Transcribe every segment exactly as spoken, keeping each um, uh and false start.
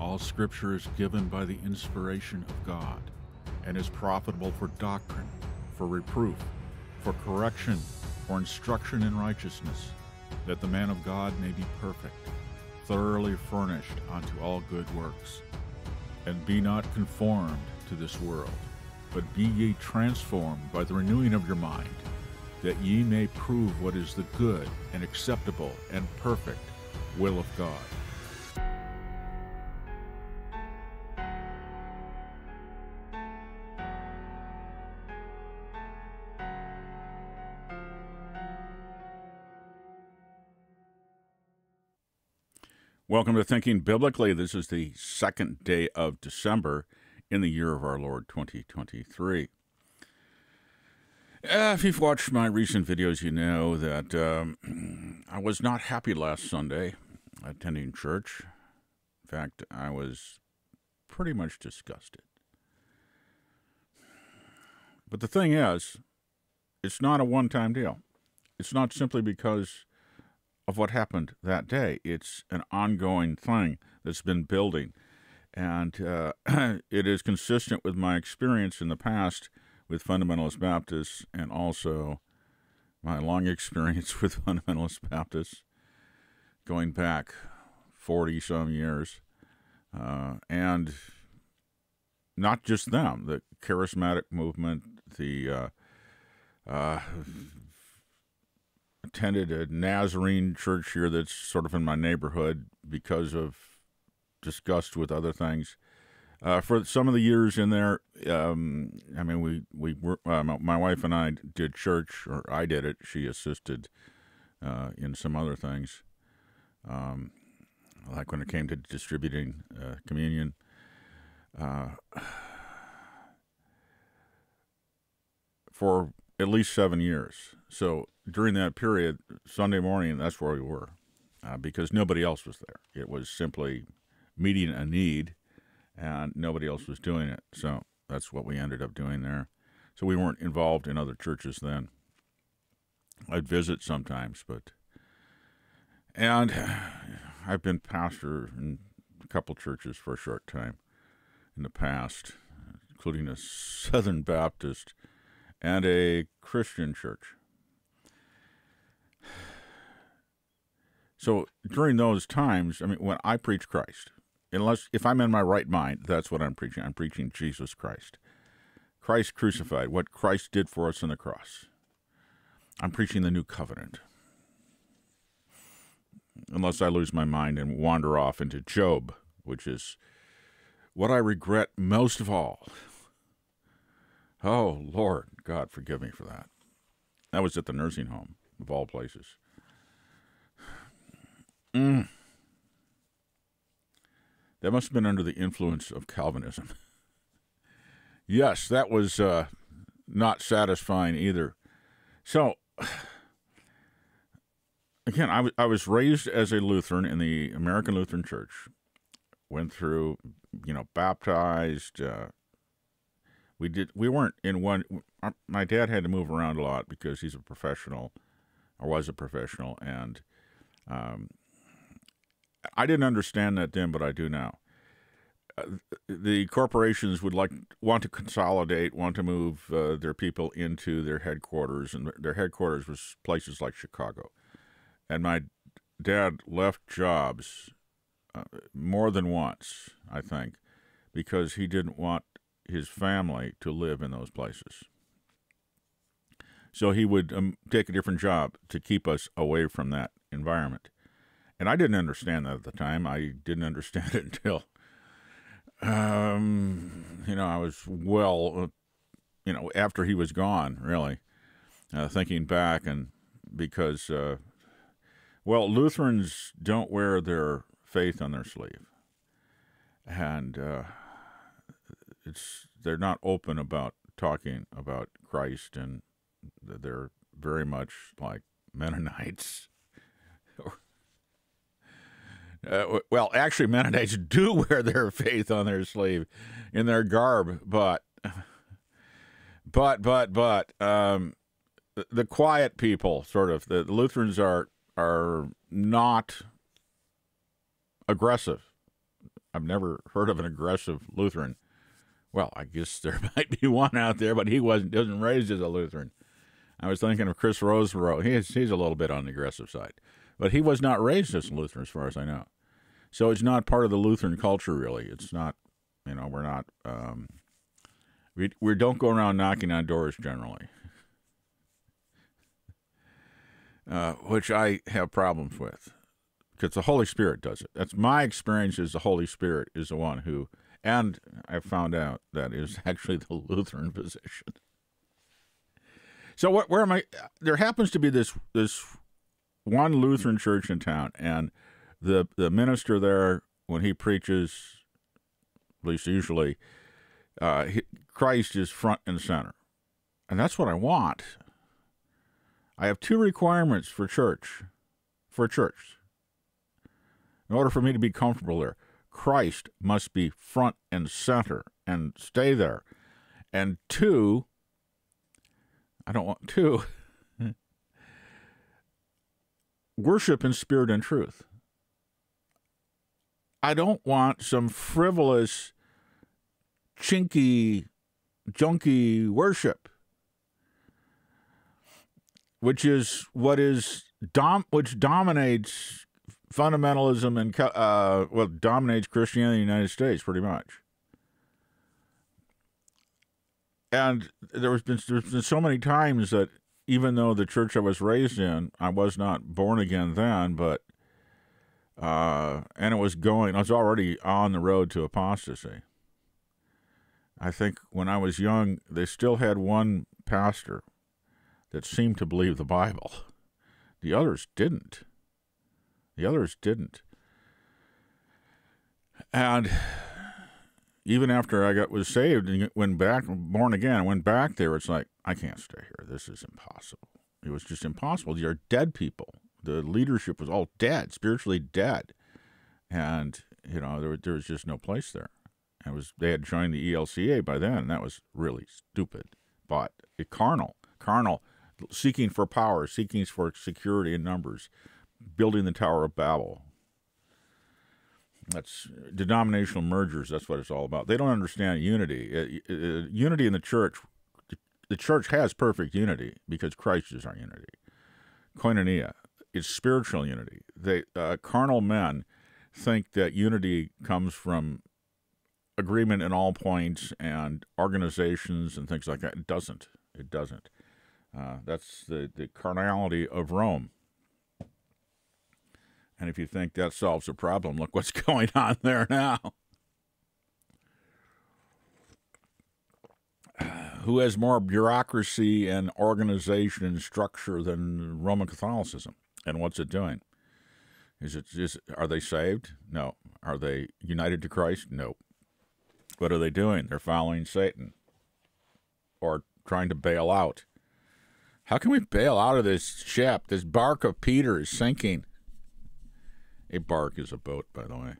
All Scripture is given by the inspiration of God and is profitable for doctrine, for reproof, for correction, for instruction in righteousness, that the man of God may be perfect, thoroughly furnished unto all good works. And be not conformed to this world, but be ye transformed by the renewing of your mind, that ye may prove what is the good and acceptable and perfect will of God. Welcome to Thinking Biblically. This is the second day of December in the year of our Lord, twenty twenty-three. Uh, if you've watched my recent videos, you know that um, I was not happy last Sunday attending church. In fact, I was pretty much disgusted. But the thing is, it's not a one-time deal. It's not simply because of what happened that day. It's an ongoing thing that's been building, and uh, it is consistent with my experience in the past with fundamentalist Baptists, and also my long experience with fundamentalist Baptists going back forty some years, uh, and not just them, the charismatic movement, the uh, uh, attended a Nazarene church here that's sort of in my neighborhood because of disgust with other things. Uh, for some of the years in there, um, I mean, we, we were, uh, my wife and I did church, or I did it. She assisted uh, in some other things, um, like when it came to distributing uh, communion. Uh, for at least seven years. So during that period, Sunday morning, that's where we were, uh, because nobody else was there. It was simply meeting a need, and nobody else was doing it. So that's what we ended up doing there. So we weren't involved in other churches then. I'd visit sometimes, but... And I've been pastor in a couple churches for a short time in the past, including a Southern Baptist and a Christian church. So during those times, I mean, when I preach Christ, unless, if I'm in my right mind, that's what I'm preaching. I'm preaching Jesus Christ. Christ crucified, what Christ did for us on the cross. I'm preaching the new covenant. Unless I lose my mind and wander off into Job, which is what I regret most of all. Oh, Lord, God, forgive me for that. That was at the nursing home, of all places. Mm. That must have been under the influence of Calvinism. Yes, that was uh, not satisfying either. So, again, I, I was raised as a Lutheran in the American Lutheran Church. Went through, you know, baptized. Uh, we did. We weren't in one. My dad had to move around a lot because he's a professional, or was a professional, and um, I didn't understand that then, but I do now. Uh, the corporations would like want to consolidate, want to move uh, their people into their headquarters, and their headquarters was places like Chicago. And my dad left jobs uh, more than once, I think, because he didn't want his family to live in those places. So he would um, take a different job to keep us away from that environment. And I didn't understand that at the time. I didn't understand it until, um, you know, I was well, you know, after he was gone, really, uh, thinking back. And because, uh, well, Lutherans don't wear their faith on their sleeve. And uh, it's they're not open about talking about Christ, and they're very much like Mennonites. Uh, well, actually, Mennonites do wear their faith on their sleeve, in their garb, but, but, but, but, um, the, the quiet people, sort of, the, the Lutherans are, are not aggressive. I've never heard of an aggressive Lutheran. Well, I guess there might be one out there, but he wasn't wasn't raised as a Lutheran. I was thinking of Chris Roseborough. He's, he's a little bit on the aggressive side. But he was not raised as a Lutheran as far as I know. So it's not part of the Lutheran culture, really. It's not, you know, we're not, um, we, we don't go around knocking on doors generally, uh, which I have problems with because the Holy Spirit does it. That's my experience, is the Holy Spirit is the one who, and I found out that is actually the Lutheran position. So what, where am I? There happens to be this this one Lutheran church in town, and the the minister there, when he preaches, at least usually, uh, he, Christ is front and center, and that's what I want. I have two requirements for church, for church. In order for me to be comfortable there, Christ must be front and center and stay there, and two. I don't want to. Worship in spirit and truth. I don't want some frivolous, chinky, junky worship, which is what is dom which dominates fundamentalism and uh, well dominates Christianity in the United States pretty much. And there was been, there's been so many times that even though the church I was raised in, I was not born again then, but, uh, and it was going, I was already on the road to apostasy. I think when I was young, they still had one pastor that seemed to believe the Bible. The others didn't. The others didn't. And even after I got was saved and went back, born again, went back there, it's like, I can't stay here. This is impossible. It was just impossible. These are dead people. The leadership was all dead, spiritually dead. And, you know, there, there was just no place there. It was, they had joined the E L C A by then, and that was really stupid. But it, carnal, carnal, seeking for power, seeking for security in numbers, building the Tower of Babel. That's denominational mergers. That's what it's all about. They don't understand unity. Uh, uh, unity in the church, the church has perfect unity because Christ is our unity. Koinonia is spiritual unity. They, uh, carnal men think that unity comes from agreement in all points and organizations and things like that. It doesn't. It doesn't. Uh, that's the, the carnality of Rome. And if you think that solves a problem, look what's going on there now. Who has more bureaucracy and organization and structure than Roman Catholicism? And what's it doing? Is it, is, are they saved? No. Are they united to Christ? No. What are they doing? They're following Satan or trying to bail out. How can we bail out of this ship? This bark of Peter is sinking. A bark is a boat, by the way.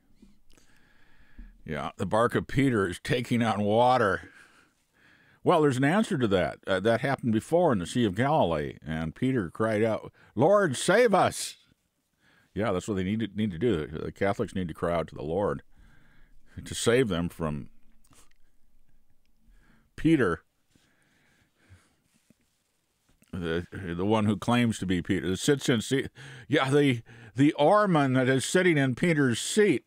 Yeah, the bark of Peter is taking on water. Well, there's an answer to that. Uh, that happened before in the Sea of Galilee, and Peter cried out, "Lord, save us!" Yeah, that's what they need to, need to do. The Catholics need to cry out to the Lord to save them from Peter, the the one who claims to be Peter, that sits in seat. Yeah, the the oarman that is sitting in Peter's seat,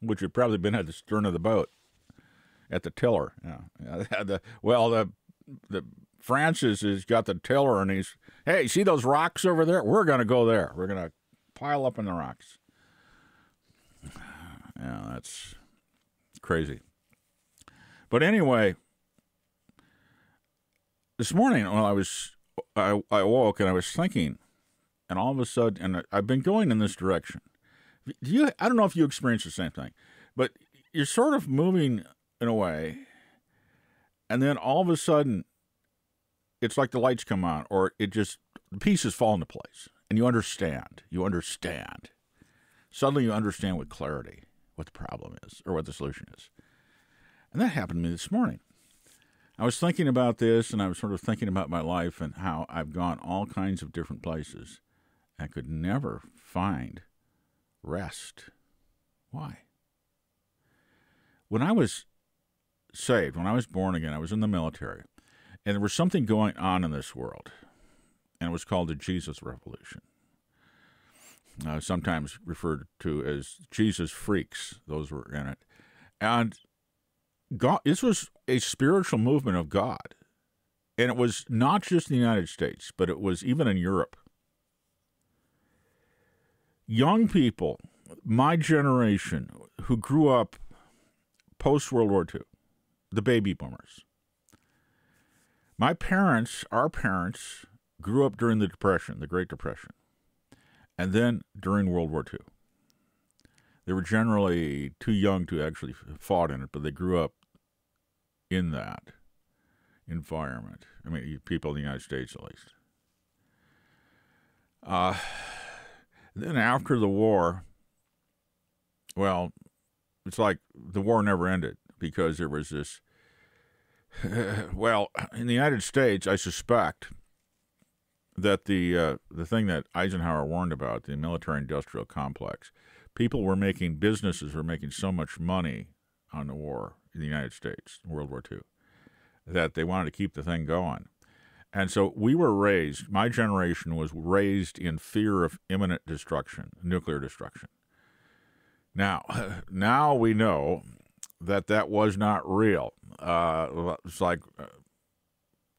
which had probably been at the stern of the boat, at the tiller. Yeah, yeah, the, well, the the Francis has got the tiller, and he's, hey, see those rocks over there? We're gonna go there. We're gonna pile up in the rocks. Yeah, that's crazy. But anyway. This morning, while I was, I, I woke and I was thinking, and all of a sudden, and I've been going in this direction. Do you? I don't know if you experience the same thing, but you're sort of moving in a way, and then all of a sudden, it's like the lights come on, or it just, the pieces fall into place, and you understand. You understand. Suddenly, you understand with clarity what the problem is, or what the solution is. And that happened to me this morning. I was thinking about this, and I was sort of thinking about my life and how I've gone all kinds of different places and could never find rest. Why? When I was saved, when I was born again, I was in the military, and there was something going on in this world, and it was called the Jesus Revolution. Uh, sometimes referred to as Jesus freaks, those were in it. And God, this was a spiritual movement of God. And it was not just in the United States, but it was even in Europe. Young people, my generation, who grew up post-World War Two, the baby boomers. My parents, our parents, grew up during the Depression, the Great Depression, and then during World War Two. They were generally too young to actually fought in it, but they grew up in that environment. I mean, people in the United States, at least. Uh, then after the war, well, it's like the war never ended because there was this, well, in the United States, I suspect that the, uh, the thing that Eisenhower warned about, the military-industrial complex, people were making, businesses were making so much money on the war in the United States, World War Two, that they wanted to keep the thing going. And so we were raised, my generation was raised in fear of imminent destruction, nuclear destruction. Now, now we know that that was not real. Uh, it's like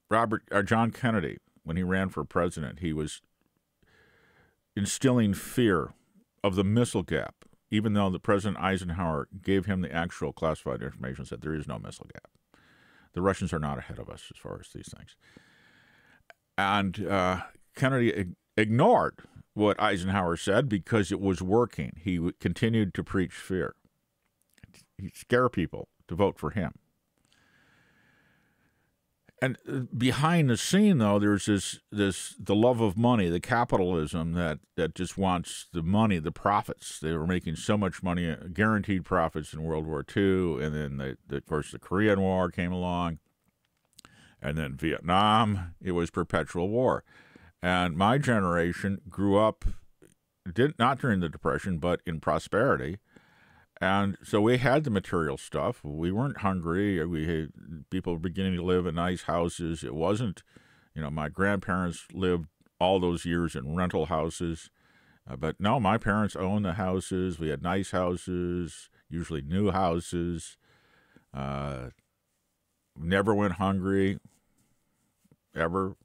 Robert, or John Kennedy, when he ran for president, he was instilling fear of the missile gap, even though the President Eisenhower gave him the actual classified information, said there is no missile gap. The Russians are not ahead of us as far as these things. And uh, Kennedy ig- ignored what Eisenhower said because it was working. He w- continued to preach fear. He'd scare people to vote for him. And behind the scene, though, there's this, this the love of money, the capitalism that, that just wants the money, the profits. They were making so much money, guaranteed profits in World War Two, and then, they, the, of course, the Korean War came along, and then Vietnam. It was perpetual war. And my generation grew up, did, not during the Depression, but in prosperity. And so we had the material stuff. We weren't hungry. We had, people were beginning to live in nice houses. It wasn't, you know, my grandparents lived all those years in rental houses. Uh, but no, my parents owned the houses. We had nice houses, usually new houses. Uh, never went hungry, ever.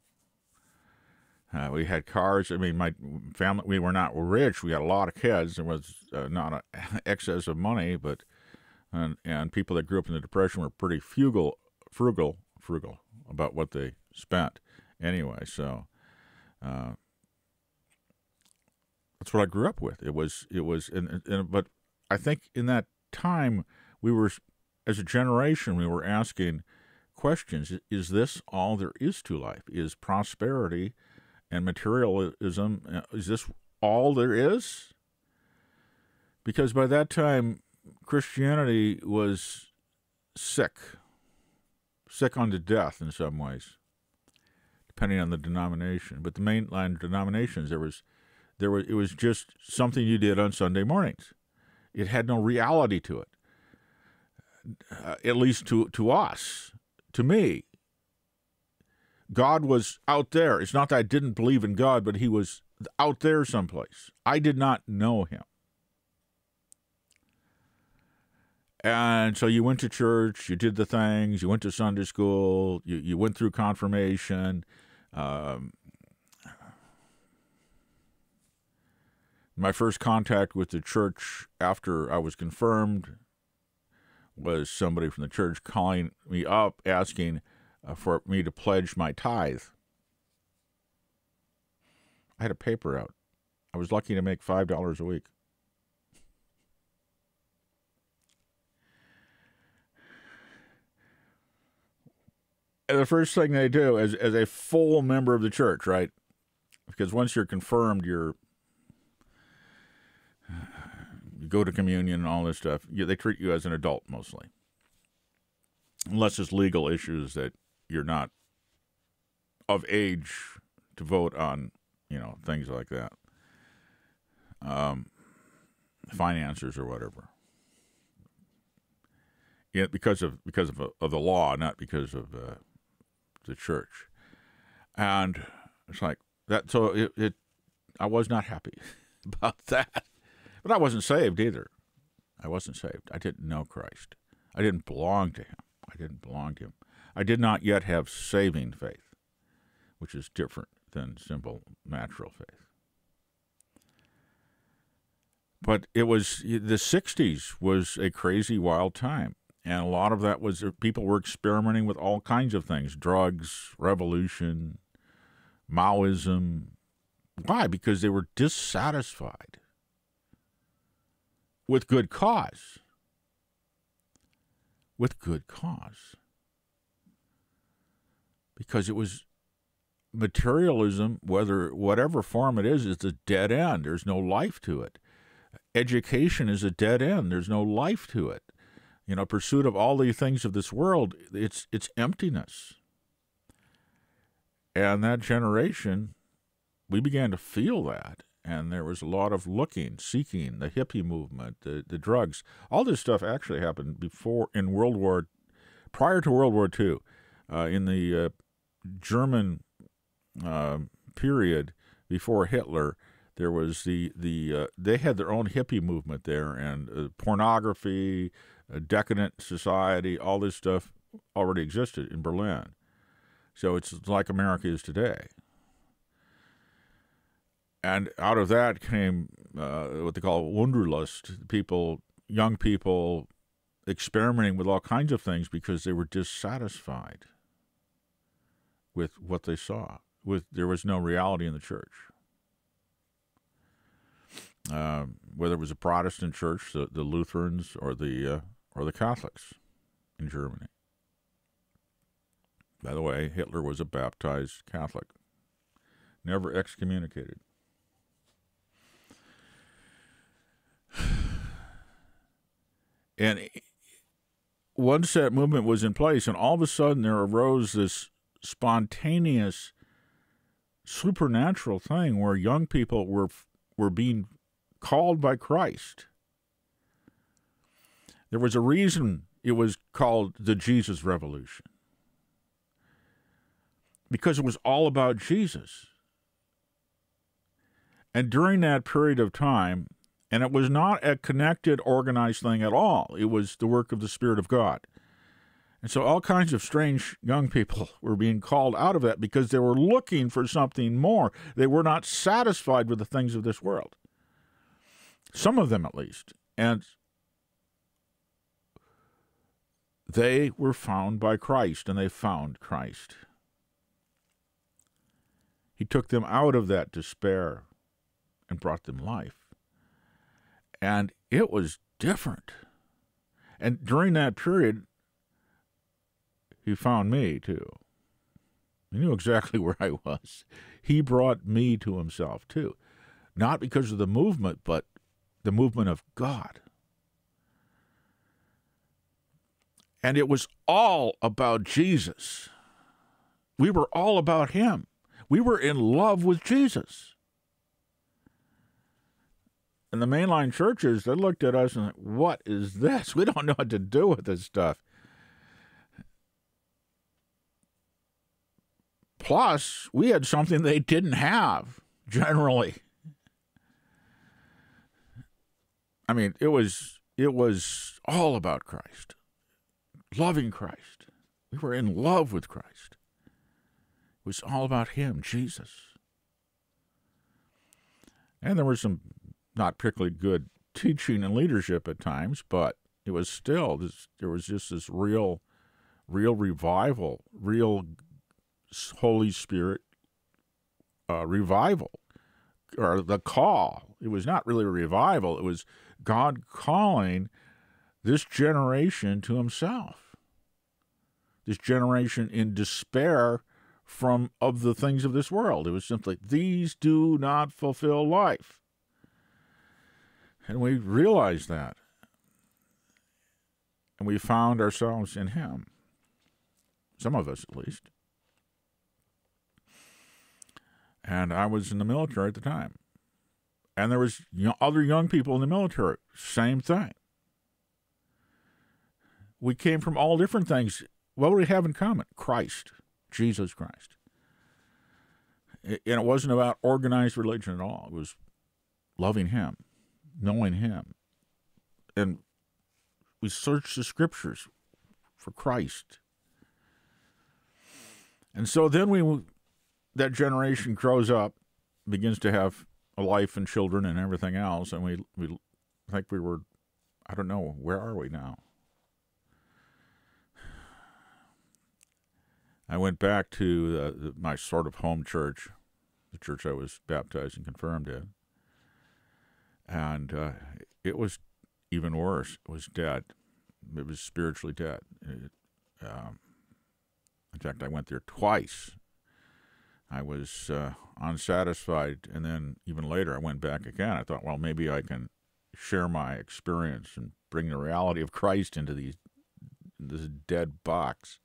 Uh, we had cars. I mean, my family, we were not rich. We had a lot of kids. There was uh, not an excess of money, but, and, and people that grew up in the Depression were pretty frugal, frugal, frugal about what they spent anyway. So uh, that's what I grew up with. It was, it was, and, and, but I think in that time, we were, as a generation, we were asking questions. Is this all there is to life? Is prosperity and materialism, is this all there is? Because by that time, Christianity was sick, sick unto death in some ways, depending on the denomination. But the mainline denominations, there was, there was, it was just something you did on Sunday mornings. It had no reality to it, uh, at least to to us, to me. God was out there. It's not that I didn't believe in God, but he was out there someplace. I did not know him. And so you went to church, you did the things, you went to Sunday school, you, you went through confirmation. Um, my first contact with the church after I was confirmed was somebody from the church calling me up, asking for me to pledge my tithe. I had a paper out. I was lucky to make five dollars a week. And the first thing they do as, as a full member of the church, right? Because once you're confirmed, you're, you go to communion and all this stuff. You, they treat you as an adult mostly. Unless it's legal issues that you're not of age to vote on, you know, things like that, um, finances or whatever. Yeah, because of because of, of the law, not because of uh, the church. And it's like that. So it, it, I was not happy about that. But I wasn't saved either. I wasn't saved. I didn't know Christ. I didn't belong to him. I didn't belong to him. I did not yet have saving faith, which is different than simple natural faith. But it was, the sixties was a crazy, wild time. And a lot of that was, people were experimenting with all kinds of things, drugs, revolution, Maoism. Why? Because they were dissatisfied with good cause. With good cause. Because it was materialism, whether whatever form it is, it's a dead end. There's no life to it. Education is a dead end. There's no life to it. You know, pursuit of all the things of this world, it's it's emptiness. And that generation, we began to feel that. And there was a lot of looking, seeking, the hippie movement, the, the drugs. All this stuff actually happened before, in World War, prior to World War Two, uh, in the uh, German uh, period before Hitler. There was the, the uh, they had their own hippie movement there, and uh, pornography, uh, decadent society, all this stuff already existed in Berlin. So it's like America is today. And out of that came uh, what they call Wunderlust, people, young people experimenting with all kinds of things because they were dissatisfied with what they saw. With, there was no reality in the church. Uh, whether it was a Protestant church, the, the Lutherans, or the uh, or the Catholics in Germany. By the way, Hitler was a baptized Catholic, never excommunicated. And once that movement was in place, and all of a sudden there arose this spontaneous, supernatural thing where young people were were being called by Christ. There was a reason it was called the Jesus Revolution, because it was all about Jesus. And during that period of time, and it was not a connected, organized thing at all. It was the work of the Spirit of God. And so all kinds of strange young people were being called out of that because they were looking for something more. They were not satisfied with the things of this world. Some of them, at least. And they were found by Christ, and they found Christ. He took them out of that despair and brought them life. And it was different. And during that period, he found me, too. He knew exactly where I was. He brought me to himself, too. Not because of the movement, but the movement of God. And it was all about Jesus. We were all about him. We were in love with Jesus. And the mainline churches, they looked at us and like, what is this? We don't know what to do with this stuff. Plus, we had something they didn't have, generally. I mean, it was, it was all about Christ, loving Christ. We were in love with Christ. It was all about him, Jesus. And there were some not particularly good teaching and leadership at times, but it was still, this, there was just this real, real revival, real Holy Spirit uh, revival, or the call. It was not really a revival. It was God calling this generation to himself, this generation in despair from of the things of this world. It was simply, these do not fulfill life. And we realized that, and we found ourselves in him, some of us at least. And I was in the military at the time, and there was other young people in the military, same thing. We came from all different things. What do we have in common? Christ, Jesus Christ. And it wasn't about organized religion at all. It was loving him, knowing him. And we searched the scriptures for Christ. And so then we, that generation grows up, begins to have a life and children and everything else, and we, we I think we were, I don't know, where are we now? I went back to the, the, my sort of home church, the church I was baptized and confirmed in, and uh, it was even worse. It was dead. It was spiritually dead. It, um, in fact, I went there twice. I was uh, unsatisfied, and then even later I went back again. I thought, well, maybe I can share my experience and bring the reality of Christ into these, this dead box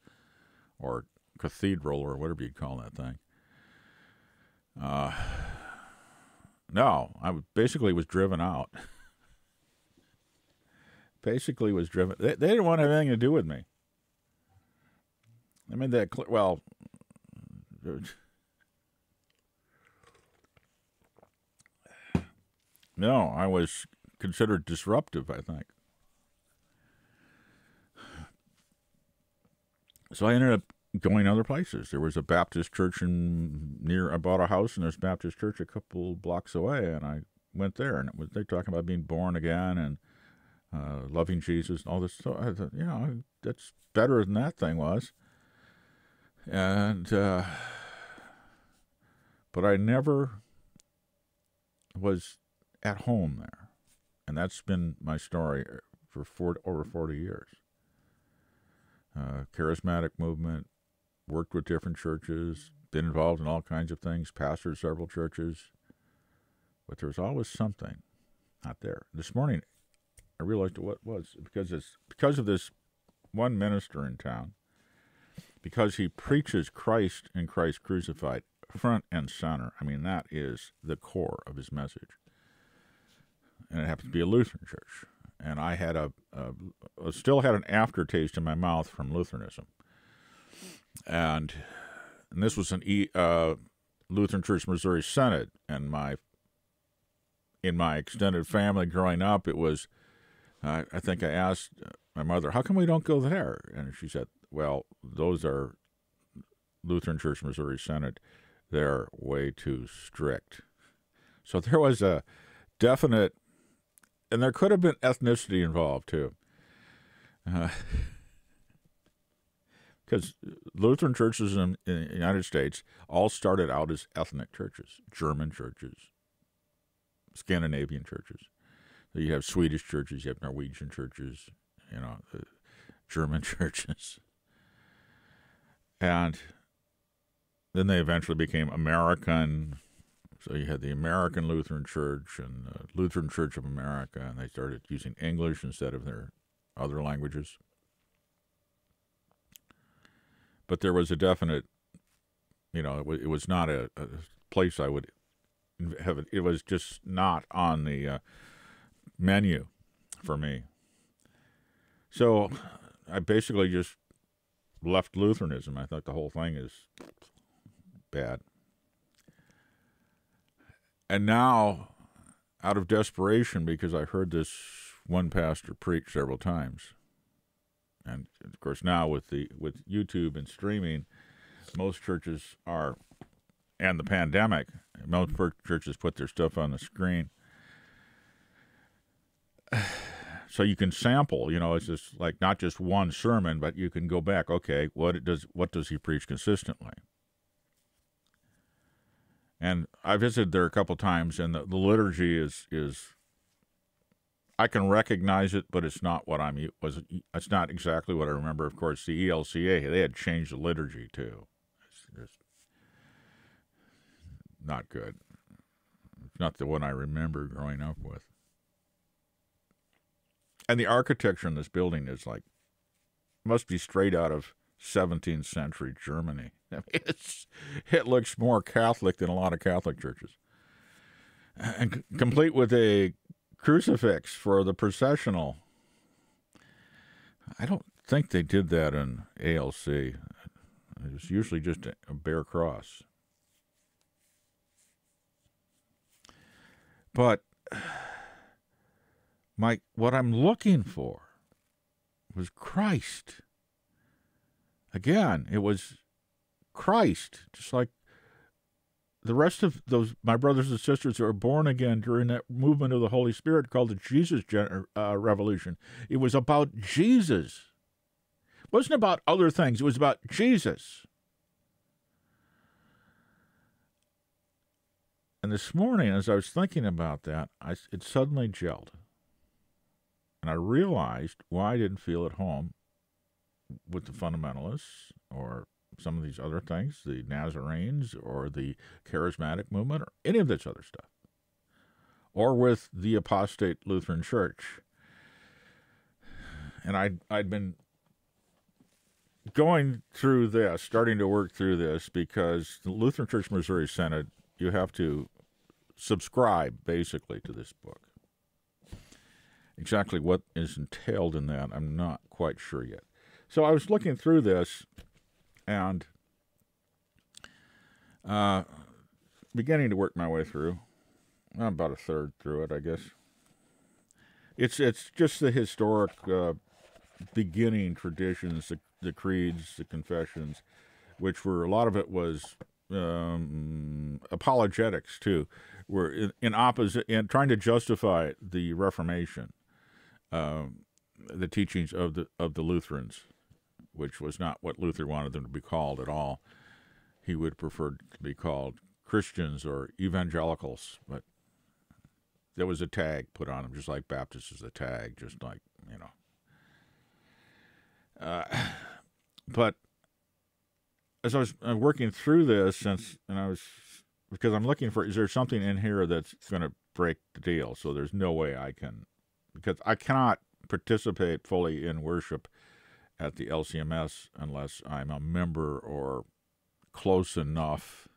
or cathedral or whatever you'd call that thing. Uh, no, I basically was driven out. basically was driven. They, they didn't want to have anything to do with me. I made that clear. Well, no, I was considered disruptive, I think. So I ended up going other places. There was a Baptist church in, near, I bought a house, and there's a Baptist church a couple blocks away, and I went there, and it was, they were talking about being born again and uh, loving Jesus and all this stuff. I thought, you know, that's better than that thing was. And, uh, but I never was at home there, and that's been my story for forty, over forty years. Uh, charismatic movement, worked with different churches, been involved in all kinds of things, pastored several churches, but there's always something not there. This morning, I realized what it was, because it's because of this one minister in town, because he preaches Christ and Christ crucified front and center. I mean, that is the core of his message. And it happens to be a Lutheran church. And I had a, a still had an aftertaste in my mouth from Lutheranism. And, and this was an e, uh, Lutheran Church Missouri Synod. And my in my extended family growing up, it was, uh, I think I asked my mother, how come we don't go there? And she said, well, those are Lutheran Church Missouri Synod. They're way too strict. So there was a definite... And there could have been ethnicity involved, too. Because uh, Lutheran churches in, in the United States all started out as ethnic churches, German churches, Scandinavian churches. So you have Swedish churches, you have Norwegian churches, you know, uh, German churches. And then they eventually became American. So you had the American Lutheran Church and the Lutheran Church of America, and they started using English instead of their other languages. But there was a definite, you know, it, it was not a, a place I would have. It was just not on the uh, menu for me. So I basically just left Lutheranism. I thought the whole thing is bad. And now, out of desperation, because I heard this one pastor preach several times, and of course now with the with YouTube and streaming, most churches are, and the pandemic, most churches put their stuff on the screen, so you can sample. You know, it's just like not just one sermon, but you can go back. Okay, what it does what does he preach consistently? And I visited there a couple times, and the, the liturgy is, is, I can recognize it, but it's not what I'm, was, it's not exactly what I remember. Of course, the E L C A, they had changed the liturgy, too. It's just not good. It's not the one I remember growing up with. And the architecture in this building is like, must be straight out of seventeenth century Germany. I mean, it's, it looks more Catholic than a lot of Catholic churches. And complete with a crucifix for the processional. I don't think they did that in A L C. It was usually just a bare cross. But my, what I'm looking for was Christ. Again, it was Christ, just like the rest of those, my brothers and sisters who were born again during that movement of the Holy Spirit called the Jesus uh, Revolution. It was about Jesus. It wasn't about other things. It was about Jesus. And this morning, as I was thinking about that, I, it suddenly gelled. And I realized why I didn't feel at home with the fundamentalists or some of these other things, the Nazarenes or the charismatic movement or any of this other stuff, or with the apostate Lutheran Church. And I'd, I'd been going through this, starting to work through this, because the Lutheran Church Missouri Synod, you have to subscribe, basically, to this book. Exactly what is entailed in that, I'm not quite sure yet. So I was looking through this, and uh, beginning to work my way through. I'm about a third through it, I guess. It's it's just the historic uh, beginning traditions, the, the creeds, the confessions, which were, a lot of it was um, apologetics too, were in, in opposite and trying to justify the Reformation, um, the teachings of the of the Lutherans, which was not what Luther wanted them to be called at all. He would prefer to be called Christians or evangelicals, but there was a tag put on them, just like Baptist is a tag, just like, you know. Uh, but as I was working through this, since, and I was, because I'm looking for, is there something in here that's going to break the deal? So there's no way I can, because I cannot participate fully in worship at the L C M S unless I'm a member or close enough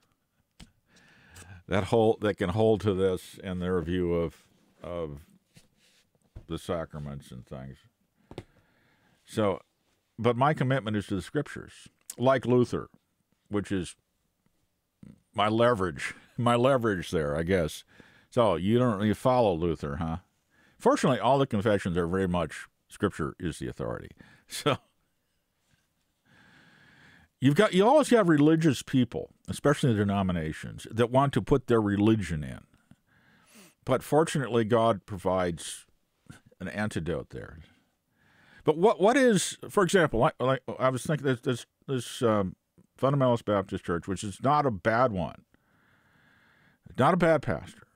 that hold that can hold to this and their view of of the sacraments and things. So, but my commitment is to the Scriptures, like Luther, which is my leverage, my leverage there, I guess. So you don't really follow Luther, huh? Fortunately, all the confessions are very much Scripture is the authority. So. You've got, you always have religious people, especially the denominations, that want to put their religion in. But fortunately, God provides an antidote there. But what what is, for example, like, like I was thinking, this this, this um, fundamentalist Baptist church, which is not a bad one, not a bad pastor.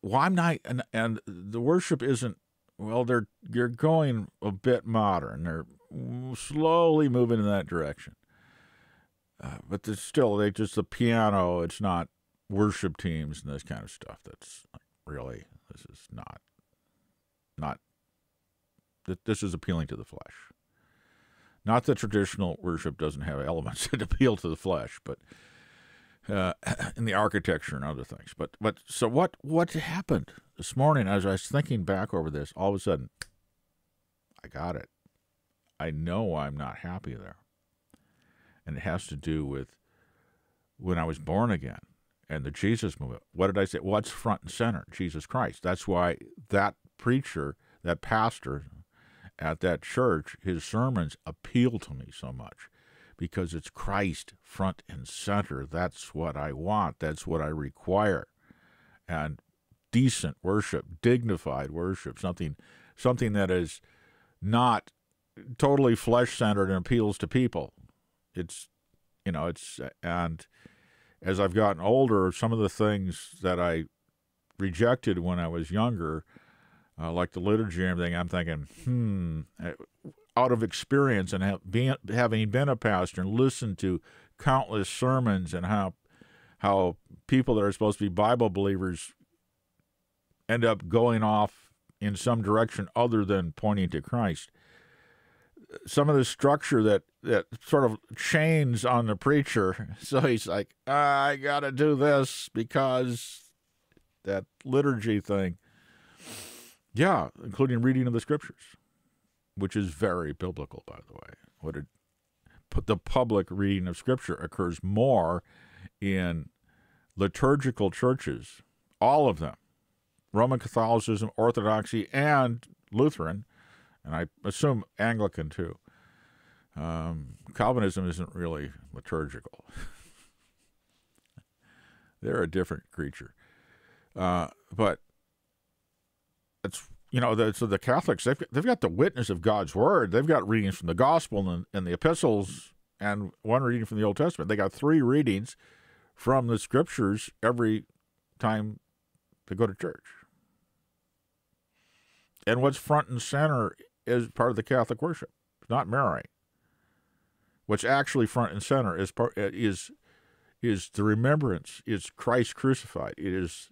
Why am I, and and the worship isn't. Well, they're you're going a bit modern. They're slowly moving in that direction. Uh, but there's still, they just the piano, it's not worship teams and this kind of stuff. That's like, really, this is not, not, that this is appealing to the flesh. Not that traditional worship doesn't have elements that appeal to the flesh, but uh, in the architecture and other things. But, but so what, what happened this morning as I was thinking back over this? All of a sudden, I got it. I know I'm not happy there. And it has to do with when I was born again and the Jesus movement. What did I say? What's front and center? Jesus Christ. That's why that preacher, that pastor at that church, his sermons appeal to me so much because it's Christ front and center. That's what I want. That's what I require. And decent worship, dignified worship, something, something that is not totally flesh-centered and appeals to people. It's, you know, it's, and as I've gotten older, some of the things that I rejected when I was younger, uh, like the liturgy and everything, I'm thinking, hmm, out of experience and have been, having been a pastor and listened to countless sermons and how, how people that are supposed to be Bible believers end up going off in some direction other than pointing to Christ. Some of the structure that, that sort of chains on the preacher. So he's like, I got to do this because that liturgy thing. Yeah, including reading of the Scriptures. which is very biblical, by the way. What it, the public reading of Scripture occurs more in liturgical churches, all of them, Roman Catholicism, Orthodoxy, and Lutheran, and I assume Anglican too. Um, Calvinism isn't really liturgical. They're a different creature. Uh, but it's, you know, the, so the Catholics, they've, they've got the witness of God's Word. They've got readings from the Gospel and, and the Epistles and one reading from the Old Testament. They got three readings from the Scriptures every time they go to church. And what's front and center is part of the Catholic worship, not Mary. What's actually front and center is part, is is the remembrance, is Christ crucified. It is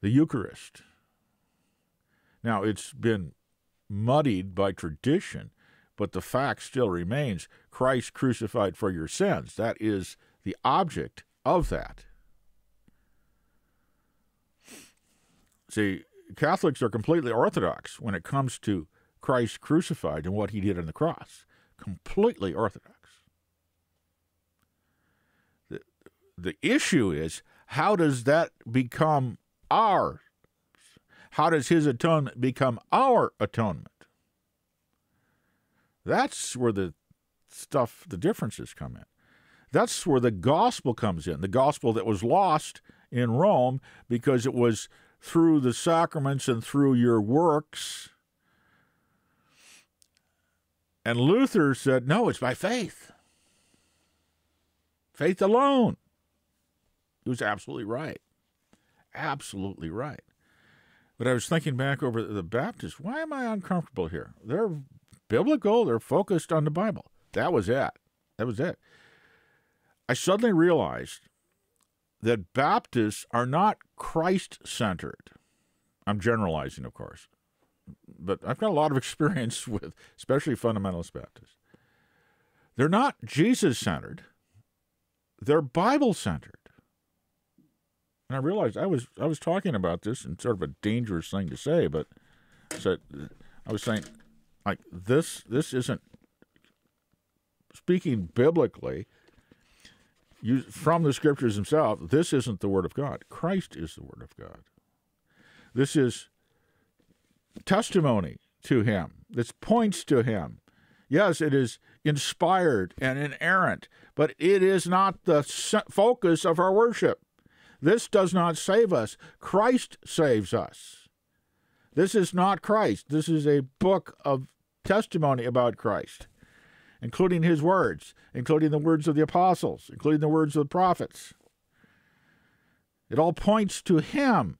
the Eucharist. Now, it's been muddied by tradition, but the fact still remains, Christ crucified for your sins. That is the object of that. See, Catholics are completely orthodox when it comes to Christ crucified and what he did on the cross. Completely orthodox. The, the issue is, how does that become our? How does his atonement become our atonement? That's where the stuff, the differences come in. That's where the gospel comes in, the gospel that was lost in Rome because it was through the sacraments and through your works. And Luther said, no, it's by faith. Faith alone. He was absolutely right. Absolutely right. But I was thinking back over the Baptists, why am I uncomfortable here? They're biblical. They're focused on the Bible. That was it. That was it. I suddenly realized that Baptists are not Christ-centered. I'm generalizing, of course. But I've got a lot of experience with, especially fundamentalist Baptists. They're not Jesus-centered. They're Bible-centered. And I realized I was I was talking about this in sort of a dangerous thing to say, but so I was saying, like, this, this isn't speaking biblically, you, from the Scriptures themselves, this isn't the Word of God. Christ is the Word of God. This is testimony to him. This points to him. Yes, it is inspired and inerrant, but it is not the focus of our worship. This does not save us. Christ saves us. This is not Christ. This is a book of testimony about Christ, including his words, including the words of the apostles, including the words of the prophets. It all points to him.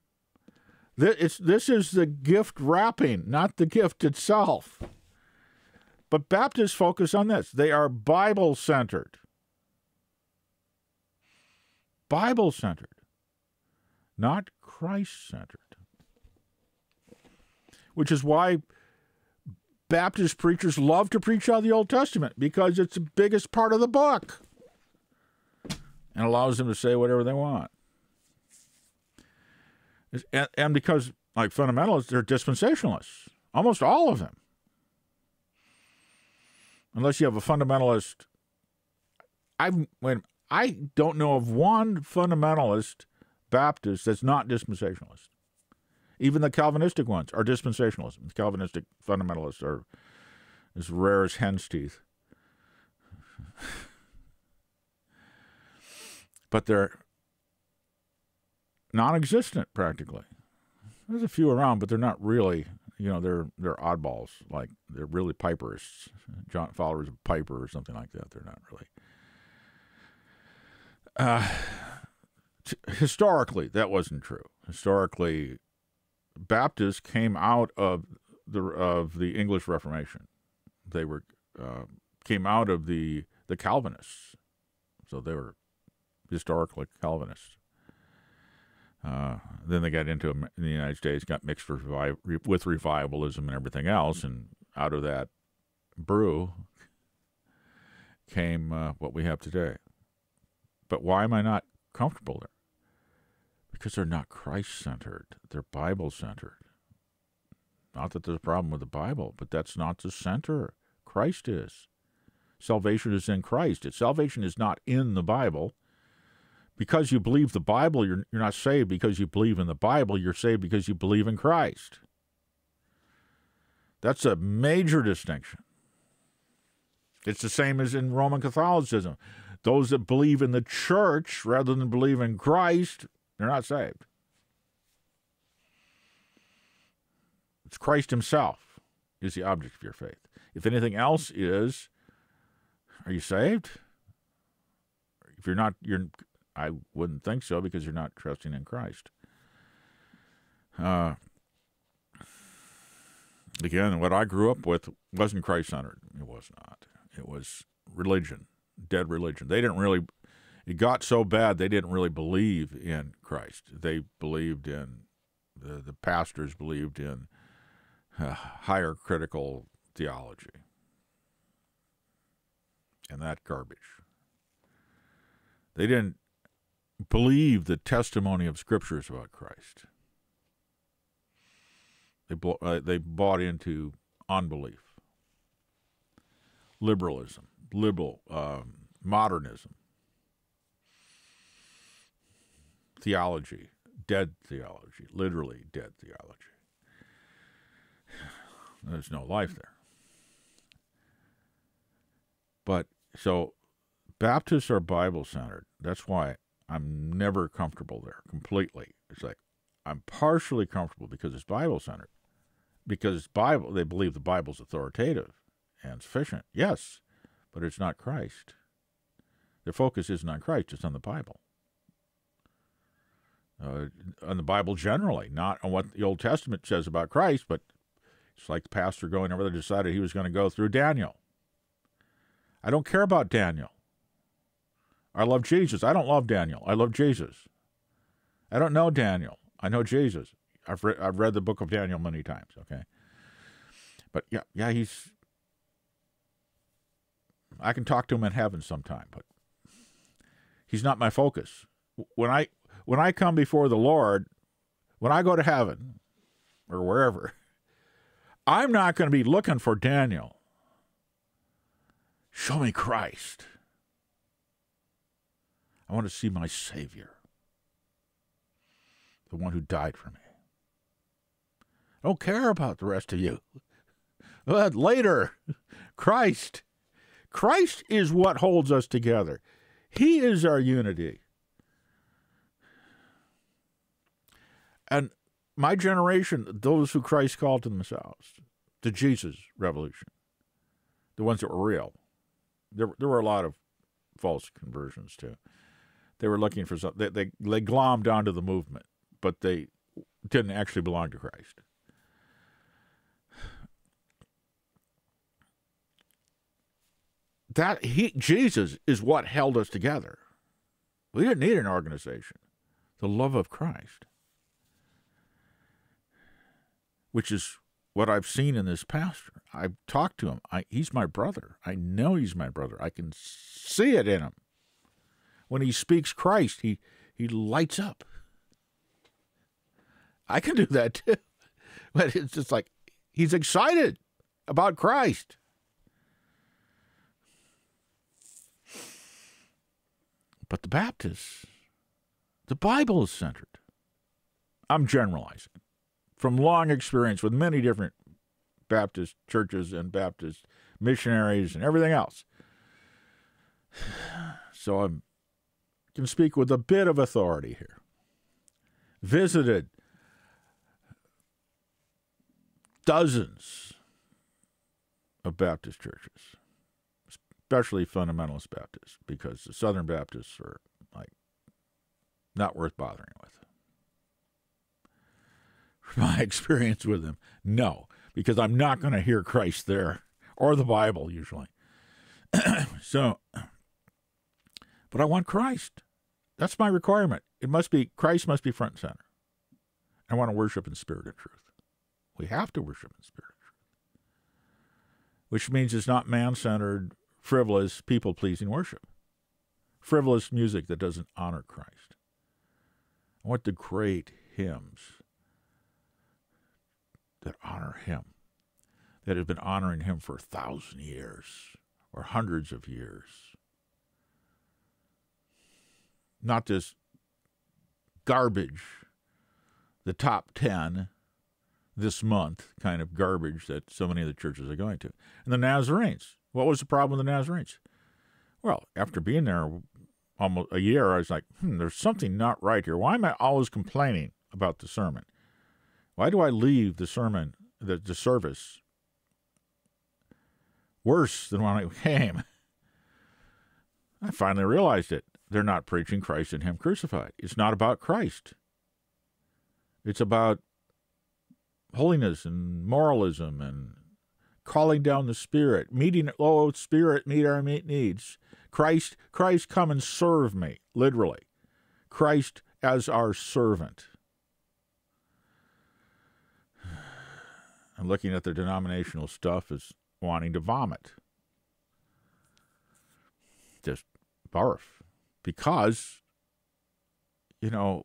This is the gift wrapping, not the gift itself. But Baptists focus on this. They are Bible-centered. Bible-centered, not Christ-centered. Which is why Baptist preachers love to preach out of the Old Testament, because it's the biggest part of the book and allows them to say whatever they want. And, and because, like fundamentalists, they're dispensationalists, almost all of them. Unless you have a fundamentalist, I've, when, I don't know of one fundamentalist Baptist that's not dispensationalist. Even the Calvinistic ones are dispensationalists. The Calvinistic fundamentalists are as rare as hen's teeth. But they're non-existent, practically. There's a few around, but they're not really, you know, they're they're oddballs. Like, they're really Piperists, John, followers of Piper or something like that. They're not really. Uh, t historically, that wasn't true. Historically, Baptists came out of the of the English Reformation. They were uh, came out of the the Calvinists, so they were historically Calvinists. Uh, then they got into in the United States, got mixed revi with revivalism and everything else, and out of that brew came uh, what we have today. But why am I not comfortable there? Because they're not Christ-centered. They're Bible-centered. Not that there's a problem with the Bible, but that's not the center. Christ is. Salvation is in Christ. If salvation is not in the Bible, because you believe the Bible, you're, you're not saved because you believe in the Bible. You're saved because you believe in Christ. That's a major distinction. It's the same as in Roman Catholicism. Those that believe in the church rather than believe in Christ, they're not saved. It's Christ himself is the object of your faith. If anything else is, are you saved? If you're not, you're, I wouldn't think so, because you're not trusting in Christ. Uh, again, what I grew up with wasn't Christ-centered. It was not. It was religion, dead religion. They didn't really, it got so bad they didn't really believe in Christ. They believed in, the, the pastors believed in, Uh, higher critical theology, and that garbage. They didn't believe the testimony of scriptures about Christ. They, uh, they bought into unbelief, liberalism, liberal um, modernism, theology, dead theology, literally dead theology. There's no life there. But so Baptists are Bible-centered. That's why I'm never comfortable there completely. It's like I'm partially comfortable because it's Bible-centered. Because it's Bible, they believe the Bible's authoritative and sufficient. Yes, but it's not Christ. Their focus isn't on Christ, it's on the Bible. Uh, on the Bible generally, not on what the Old Testament says about Christ, but it's like the pastor going over there decided he was going to go through Daniel. I don't care about Daniel. I love Jesus. I don't love Daniel. I love Jesus. I don't know Daniel. I know Jesus. I've, re I've read the book of Daniel many times, okay? But yeah, yeah, he's... I can talk to him in heaven sometime, but he's not my focus. When I, when I come before the Lord, when I go to heaven or wherever... I'm not going to be looking for Daniel. Show me Christ. I want to see my Savior, the one who died for me. I don't care about the rest of you. But later, Christ. Christ is what holds us together. He is our unity. And my generation, those who Christ called to themselves, the Jesus Revolution, the ones that were real. There, there were a lot of false conversions, too. They were looking for something. They, they, they glommed onto the movement, but they didn't actually belong to Christ. That he, Jesus is what held us together. We didn't need an organization. The love of Christ, which is what I've seen in this pastor. I've talked to him. I, he's my brother. I know he's my brother. I can see it in him. When he speaks Christ, he, he lights up. I can do that too. But it's just like, he's excited about Christ. But the Baptists, the Bible is centered. I'm generalizing from long experience with many different Baptist churches and Baptist missionaries and everything else. So I can speak with a bit of authority here. Visited dozens of Baptist churches, especially fundamentalist Baptists, because the Southern Baptists are like not worth bothering with. My experience with them, no, because I'm not going to hear Christ there, or the Bible usually. So, but I want Christ. That's my requirement. It must be, Christ must be front and center. I want to worship in spirit and truth. We have to worship in spirit and truth, which means it's not man-centered, frivolous, people-pleasing worship. Frivolous music that doesn't honor Christ. I want the great hymns that honor him, that has been honoring him for a thousand years or hundreds of years. Not this garbage, the top ten this month kind of garbage that so many of the churches are going to. And the Nazarenes. What was the problem with the Nazarenes? Well, after being there almost a year, I was like, hmm, there's something not right here. Why am I always complaining about the sermon? Why do I leave the sermon, the, the service, worse than when I came? I finally realized it. They're not preaching Christ and him crucified. It's not about Christ. It's about holiness and moralism and calling down the Spirit, meeting, oh, Spirit, meet our needs. Christ, Christ, come and serve me, literally. Christ as our servant. I'm looking at the denominational stuff as wanting to vomit. Just barf. Because, you know,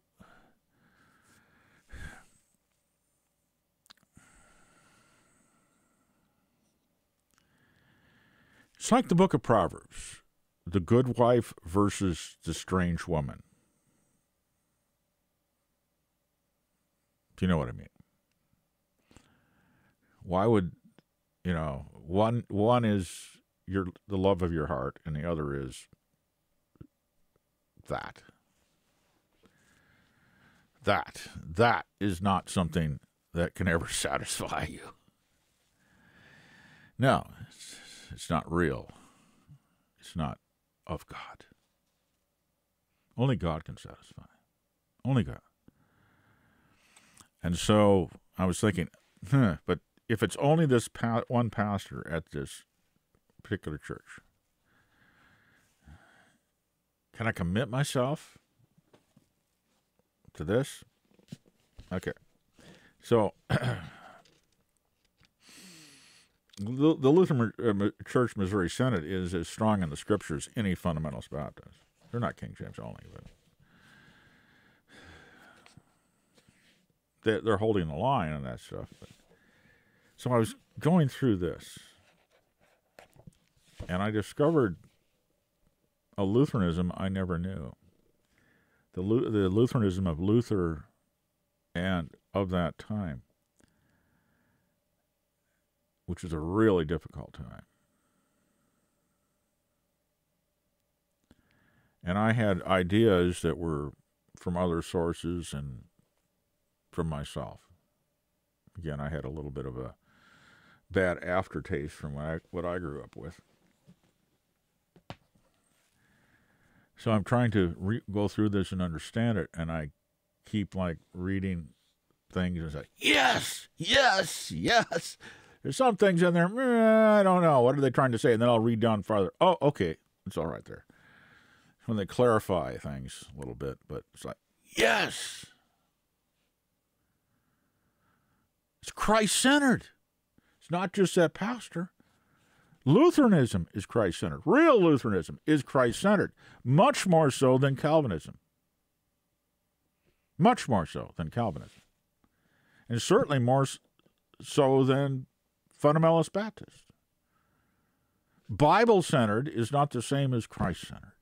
it's like the book of Proverbs, the good wife versus the strange woman. Do you know what I mean? Why would, you know, one one is your the love of your heart and the other is that. That, that is not something that can ever satisfy you. No, it's, it's not real. It's not of God. Only God can satisfy. Only God. And so I was thinking, huh, but if it's only this pa- one pastor at this particular church, can I commit myself to this? Okay. So the, the Lutheran uh, Church Missouri Synod is as strong in the Scriptures as any fundamentalist Baptist. They're not King James only, but they, they're holding the line on that stuff. But. So I was going through this, and I discovered a Lutheranism I never knew. The, the Lutheranism of Luther and of that time, which was a really difficult time. And I had ideas that were from other sources and from myself. Again, I had a little bit of a bad aftertaste from what I, what I grew up with. So I'm trying to re go through this and understand it, and I keep, like, reading things and say, yes, yes, yes. There's some things in there, I don't know. What are they trying to say? And then I'll read down farther. Oh, okay, it's all right there. It's when they clarify things a little bit, but it's like, yes. It's Christ-centered. It's not just that pastor. Lutheranism is Christ-centered. Real Lutheranism is Christ-centered, much more so than Calvinism. Much more so than Calvinism. And certainly more so than fundamentalist Baptist. Bible-centered is not the same as Christ-centered.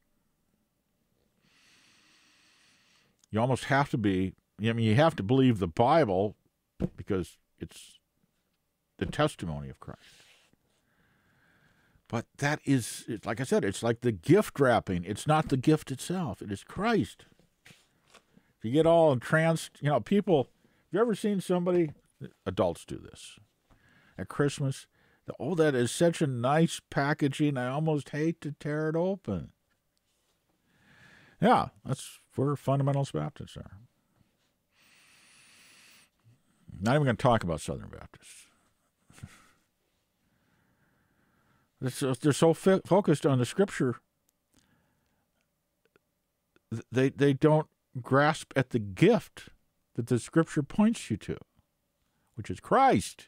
You almost have to be, I mean, you have to believe the Bible because it's the testimony of Christ. But that is, it's, like I said, it's like the gift wrapping. It's not the gift itself. It is Christ. If you get all entranced, you know, people, have you ever seen somebody, adults do this, at Christmas, the, oh, that is such a nice packaging, I almost hate to tear it open. Yeah, that's where fundamentalist Baptists are. I'm not even going to talk about Southern Baptists. They're so focused on the Scripture, they, they don't grasp at the gift that the Scripture points you to, which is Christ.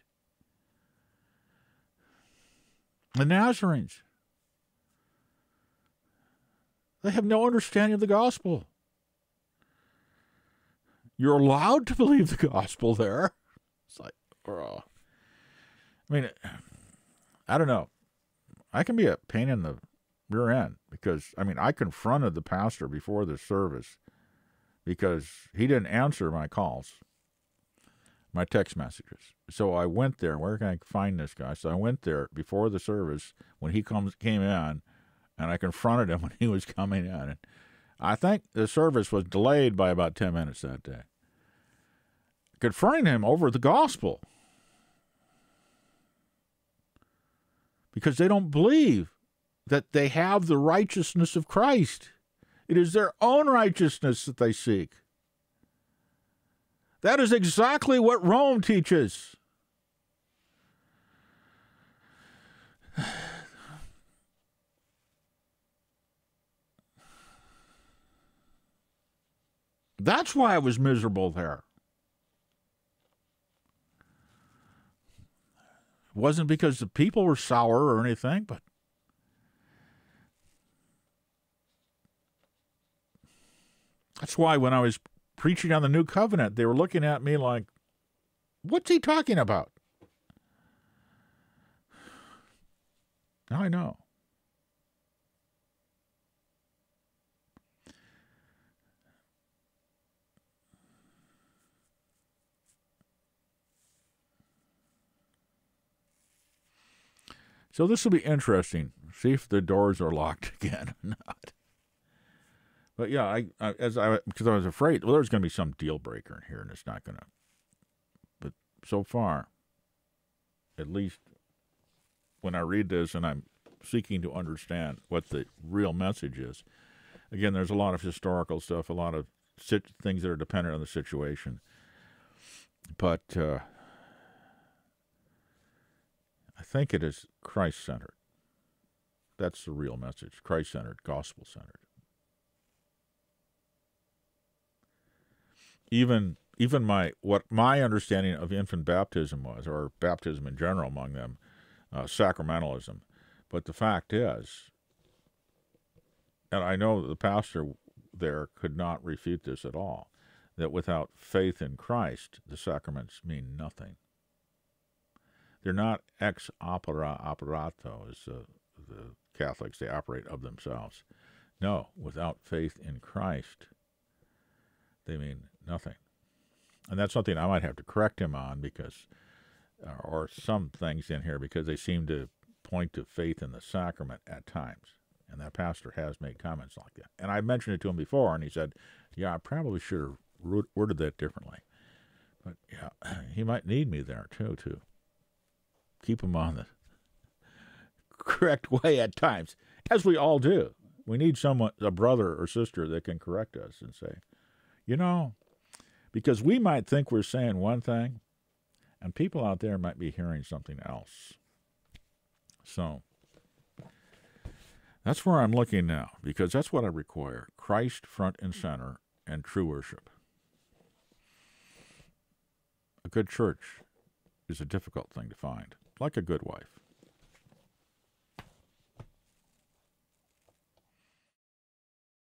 The Nazarenes, they have no understanding of the gospel. You're allowed to believe the gospel there. It's like, oh. I mean, I don't know. I can be a pain in the rear end because, I mean, I confronted the pastor before the service because he didn't answer my calls, my text messages. So I went there. Where can I find this guy? So I went there before the service when he comes came in, and I confronted him when he was coming in. And I think the service was delayed by about ten minutes that day. Confronting him over the gospel because they don't believe that they have the righteousness of Christ. It is their own righteousness that they seek. That is exactly what Rome teaches. That's why I was miserable there. It wasn't because the people were sour or anything, but that's why when I was preaching on the New Covenant, they were looking at me like, what's he talking about? Now I know. So this will be interesting. See if the doors are locked again or not. But yeah, I, I as I because I was afraid. Well, there's going to be some deal breaker in here, and it's not going to. But so far, at least when I read this, and I'm seeking to understand what the real message is. Again, there's a lot of historical stuff, a lot of sit, things that are dependent on the situation. But uh, I think it is Christ-centered. That's the real message: Christ-centered, gospel-centered. Even even my what my understanding of infant baptism was, or baptism in general among them, uh, sacramentalism. But the fact is, and I know the pastor there could not refute this at all, that without faith in Christ, the sacraments mean nothing. They're not ex opera operato, as uh, the Catholics, they operate of themselves. No, without faith in Christ, they mean nothing. And that's something I might have to correct him on, because, or some things in here, because they seem to point to faith in the sacrament at times. And that pastor has made comments like that. And I mentioned it to him before, and he said, yeah, I probably should have worded that differently. But yeah, he might need me there too, to keep him on the correct way at times, as we all do. We need someone, a brother or sister, that can correct us and say, you know, because we might think we're saying one thing, and people out there might be hearing something else. So that's where I'm looking now, because that's what I require: Christ front and center and true worship. A good church is a difficult thing to find, like a good wife.